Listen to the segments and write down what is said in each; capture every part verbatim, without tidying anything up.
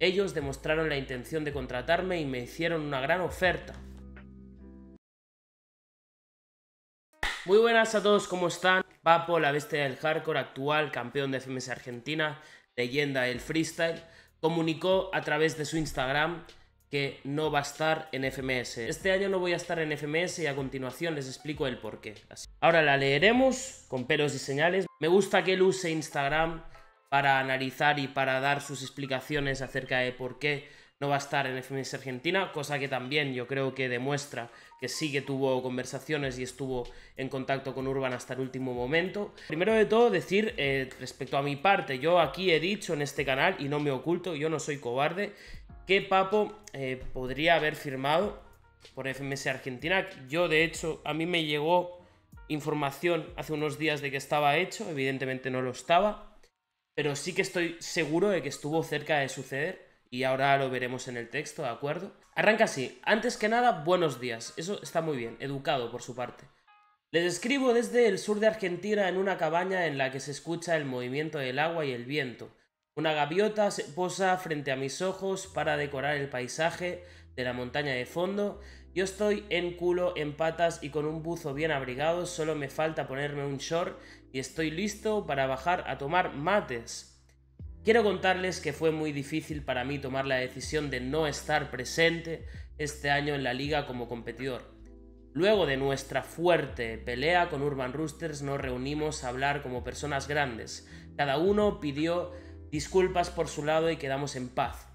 Ellos demostraron la intención de contratarme y me hicieron una gran oferta. Muy buenas a todos, ¿cómo están? Papo, la bestia del hardcore, actual campeón de F M S Argentina, leyenda del freestyle, comunicó a través de su Instagram que no va a estar en F M S. Este año no voy a estar en F M S y a continuación les explico el porqué. Así. Ahora la leeremos con pelos y señales. Me gusta que él use Instagram para analizar y para dar sus explicaciones acerca de por qué no va a estar en F M S Argentina, cosa que también yo creo que demuestra que sí que tuvo conversaciones y estuvo en contacto con Urban hasta el último momento. Primero de todo decir, eh, respecto a mi parte, yo aquí he dicho en este canal, y no me oculto, yo no soy cobarde, que Papo eh, podría haber firmado por F M S Argentina. Yo de hecho, a mí me llegó información hace unos días de que estaba hecho, evidentemente no lo estaba, pero sí que estoy seguro de que estuvo cerca de suceder y ahora lo veremos en el texto, ¿de acuerdo? Arranca así. Antes que nada, buenos días. Eso está muy bien, educado por su parte. Les escribo desde el sur de Argentina en una cabaña en la que se escucha el movimiento del agua y el viento. Una gaviota se posa frente a mis ojos para decorar el paisaje de la montaña de fondo. Yo estoy en culo, en patas y con un buzo bien abrigado, solo me falta ponerme un short y estoy listo para bajar a tomar mates. Quiero contarles que fue muy difícil para mí tomar la decisión de no estar presente este año en la liga como competidor. Luego de nuestra fuerte pelea con Urban Roosters nos reunimos a hablar como personas grandes. Cada uno pidió disculpas por su lado y quedamos en paz.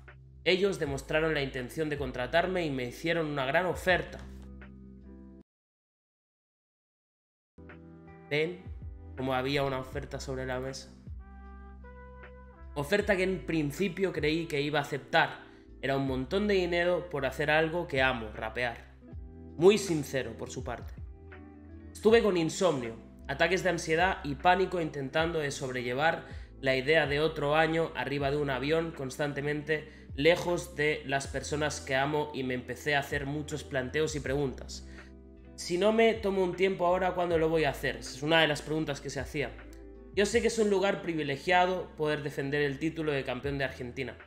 Ellos demostraron la intención de contratarme y me hicieron una gran oferta. ¿Ven? Como había una oferta sobre la mesa. Oferta que en principio creí que iba a aceptar. Era un montón de dinero por hacer algo que amo, rapear. Muy sincero por su parte. Estuve con insomnio, ataques de ansiedad y pánico intentando de sobrellevar la idea de otro año arriba de un avión constantemente lejos de las personas que amo, y me empecé a hacer muchos planteos y preguntas. Si no me tomo un tiempo ahora, ¿cuándo lo voy a hacer? Es una de las preguntas que se hacía. Yo sé que es un lugar privilegiado poder defender el título de campeón de Argentina.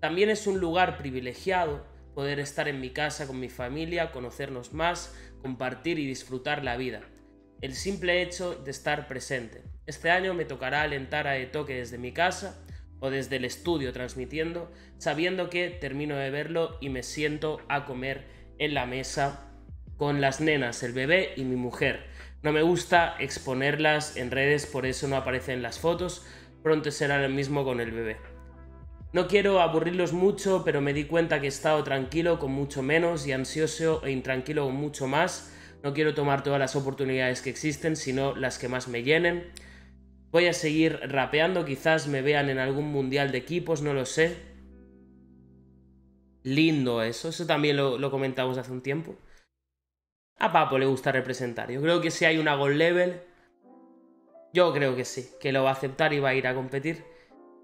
También es un lugar privilegiado poder estar en mi casa con mi familia, conocernos más, compartir y disfrutar la vida. El simple hecho de estar presente. Este año me tocará alentar a Detoke desde mi casa o desde el estudio transmitiendo, sabiendo que termino de verlo y me siento a comer en la mesa con las nenas, el bebé y mi mujer. No me gusta exponerlas en redes, por eso no aparecen las fotos. Pronto será lo mismo con el bebé. No quiero aburrirlos mucho, pero me di cuenta que he estado tranquilo con mucho menos y ansioso e intranquilo con mucho más. No quiero tomar todas las oportunidades que existen, sino las que más me llenen. Voy a seguir rapeando, quizás me vean en algún mundial de equipos, no lo sé. Lindo eso, eso también lo, lo comentamos hace un tiempo. A Papo le gusta representar, yo creo que si hay una Gold Level, yo creo que sí, que lo va a aceptar y va a ir a competir.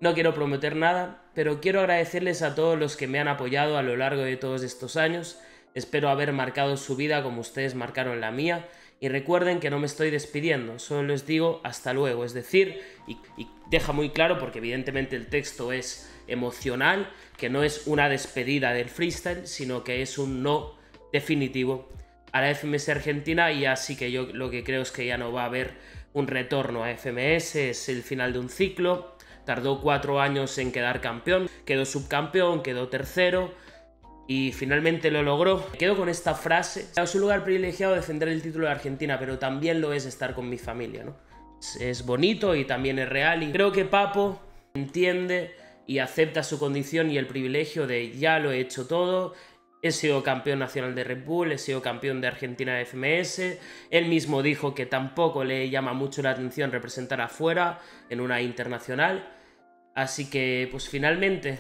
No quiero prometer nada, pero quiero agradecerles a todos los que me han apoyado a lo largo de todos estos años. Espero haber marcado su vida como ustedes marcaron la mía. Y recuerden que no me estoy despidiendo, solo les digo hasta luego, es decir, y, y deja muy claro, porque evidentemente el texto es emocional, que no es una despedida del freestyle, sino que es un no definitivo a la F M S Argentina, y así que yo lo que creo es que ya no va a haber un retorno a F M S, es el final de un ciclo, tardó cuatro años en quedar campeón, quedó subcampeón, quedó tercero, y finalmente lo logró. Me quedo con esta frase. Es un lugar privilegiado defender el título de Argentina, pero también lo es estar con mi familia, ¿no? Es, es bonito y también es real. Y creo que Papo entiende y acepta su condición y el privilegio de ya lo he hecho todo. He sido campeón nacional de Red Bull, he sido campeón de Argentina de F M S. Él mismo dijo que tampoco le llama mucho la atención representar afuera en una internacional. Así que, pues finalmente,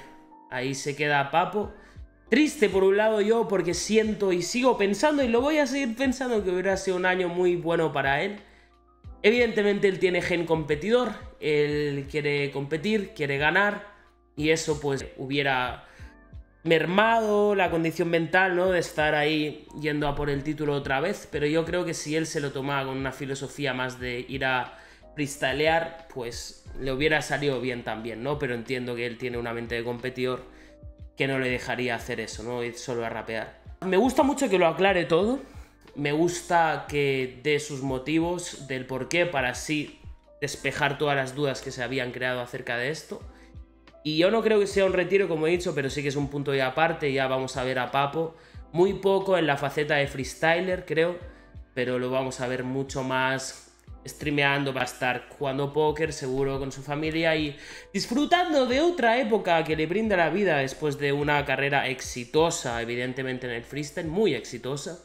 ahí se queda Papo. Triste por un lado yo, porque siento y sigo pensando, y lo voy a seguir pensando, que hubiera sido un año muy bueno para él. Evidentemente él tiene gen competidor, él quiere competir, quiere ganar, y eso pues hubiera mermado la condición mental, ¿no? De estar ahí yendo a por el título otra vez, pero yo creo que si él se lo tomaba con una filosofía más de ir a freestylear, pues le hubiera salido bien también, ¿no? Pero entiendo que él tiene una mente de competidor que no le dejaría hacer eso, no ir solo a rapear. Me gusta mucho que lo aclare todo, me gusta que dé sus motivos del por qué para así despejar todas las dudas que se habían creado acerca de esto. Y yo no creo que sea un retiro, como he dicho, pero sí que es un punto ya aparte. Ya vamos a ver a Papo muy poco en la faceta de freestyler, creo, pero lo vamos a ver mucho más streameando, va a estar jugando póker seguro con su familia y disfrutando de otra época que le brinda la vida después de una carrera exitosa, evidentemente en el freestyle, muy exitosa,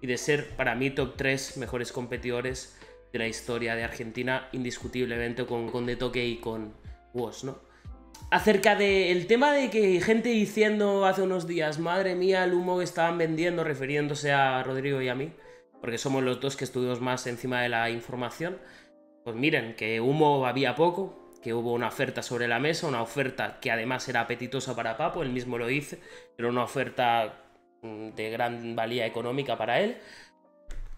y de ser para mí top tres mejores competidores de la historia de Argentina, indiscutiblemente con, con Detoke y con Woz, ¿no? Acerca del tema de que gente diciendo hace unos días, madre mía, el humo que estaban vendiendo, refiriéndose a Rodrigo y a mí, porque somos los dos que estuvimos más encima de la información, pues miren, que humo había poco, que hubo una oferta sobre la mesa, una oferta que además era apetitosa para Papo, él mismo lo hizo, era una oferta de gran valía económica para él,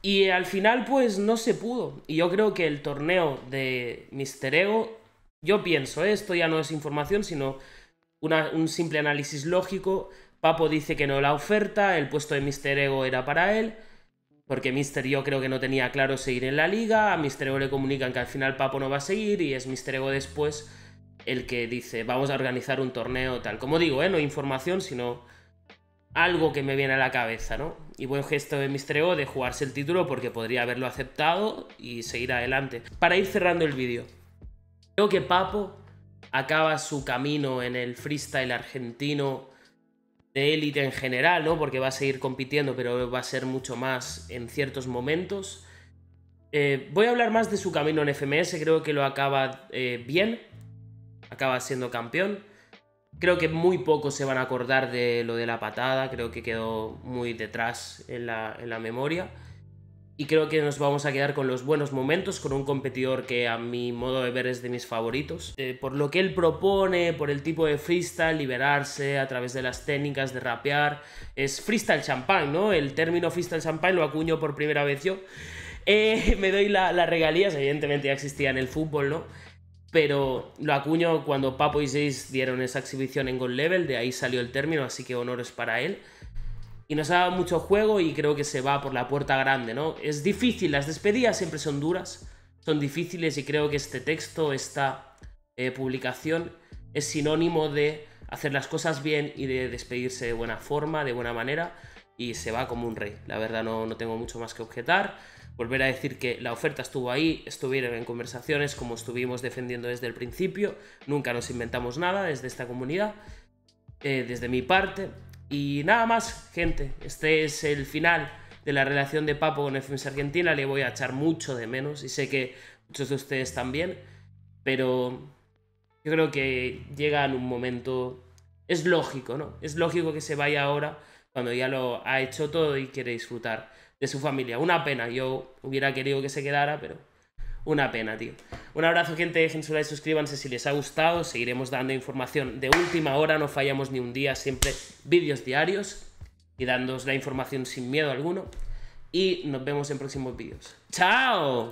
y al final pues no se pudo, y yo creo que el torneo de míster Ego... Yo pienso, ¿eh? Esto ya no es información, sino una, un simple análisis lógico. Papo dice que no la oferta, el puesto de míster Ego era para él, porque míster yo creo que no tenía claro seguir en la liga, a míster Ego le comunican que al final Papo no va a seguir y es míster Ego después el que dice vamos a organizar un torneo tal. Como digo, ¿eh? No información, sino algo que me viene a la cabeza, ¿no? Y buen gesto de míster Ego de jugarse el título porque podría haberlo aceptado y seguir adelante. Para ir cerrando el vídeo. Creo que Papo acaba su camino en el freestyle argentino de élite en general, ¿no? Porque va a seguir compitiendo, pero va a ser mucho más en ciertos momentos. Eh, voy a hablar más de su camino en F M S, creo que lo acaba eh, bien, acaba siendo campeón. Creo que muy pocos se van a acordar de lo de la patada, creo que quedó muy detrás en la, en la memoria. Y creo que nos vamos a quedar con los buenos momentos, con un competidor que a mi modo de ver es de mis favoritos. Eh, por lo que él propone, por el tipo de freestyle, liberarse a través de las técnicas de rapear. Es freestyle champán, ¿no? El término freestyle champán lo acuño por primera vez yo. Eh, me doy la, las regalías, evidentemente ya existía en el fútbol, ¿no? Pero lo acuño cuando Papo y Jace dieron esa exhibición en Gold Level, de ahí salió el término, así que honores para él. Y nos ha dado mucho juego y creo que se va por la puerta grande, ¿no? Es difícil, las despedidas siempre son duras, son difíciles y creo que este texto, esta eh, publicación es sinónimo de hacer las cosas bien y de despedirse de buena forma, de buena manera y se va como un rey. La verdad no, no tengo mucho más que objetar. Volver a decir que la oferta estuvo ahí, estuvieron en conversaciones como estuvimos defendiendo desde el principio, nunca nos inventamos nada desde esta comunidad, eh, desde mi parte. Y nada más, gente, este es el final de la relación de Papo con F M S Argentina, le voy a echar mucho de menos y sé que muchos de ustedes también, pero yo creo que llega en un momento, es lógico, ¿no? Es lógico que se vaya ahora cuando ya lo ha hecho todo y quiere disfrutar de su familia. Una pena, yo hubiera querido que se quedara, pero una pena, tío. Un abrazo, gente, dejen su like, suscríbanse si les ha gustado, seguiremos dando información de última hora, no fallamos ni un día, siempre vídeos diarios y dándoos la información sin miedo alguno y nos vemos en próximos vídeos. ¡Chao!